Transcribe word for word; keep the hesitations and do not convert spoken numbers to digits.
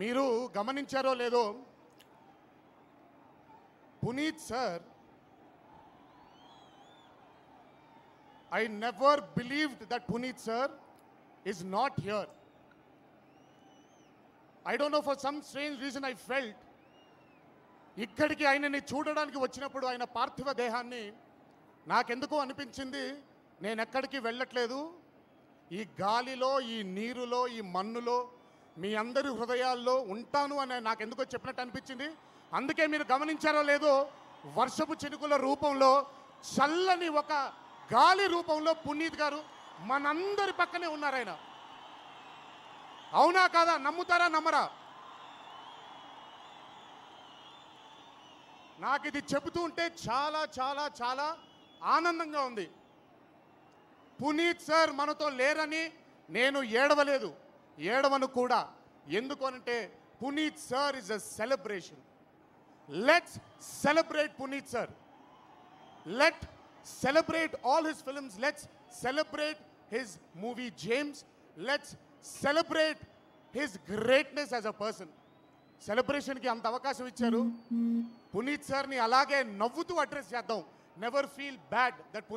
మీరు గమనించారో లేదో, Puneeth sir, I never believed that Puneeth sir is not here. I don't know, for some strange reason I felt ikkadiki aynani choodadaniki vachinappudu ayana parthiva dehanni nakenduko anipinchindi, nenu ekkadiki vellatledu, ee gaalilo ee neerulo ee mannulo mee andaru hrudayallo untanu ane nakenduko cheppinattu anipinchindi. Anduke meer gamanincharo ledo, varshapu chenukula roopamlo challani oka గాలి రూపంలో పునీత్ గారు మనందరి పక్కనే ఉన్నారు. ఆయన అవునా కాదా, నమ్ముతారా నమ్మరా? నాకు ఇది చెబుతూ ఉంటే చాలా చాలా చాలా ఆనందంగా ఉంది. పునీత్ సార్ మనతో లేరని నేను ఏడవలేదు, ఏడవను కూడా. ఎందుకు అంటే Puneeth sir is a celebration. Let's celebrate Puneeth sir. Let celebrate all his films. Let's celebrate his movie James. Let's celebrate his greatness as a person. Celebration ki anta avakasham icharu. Puneeth sir ni alage navvutu address cheddam. Never feel bad that Puneeth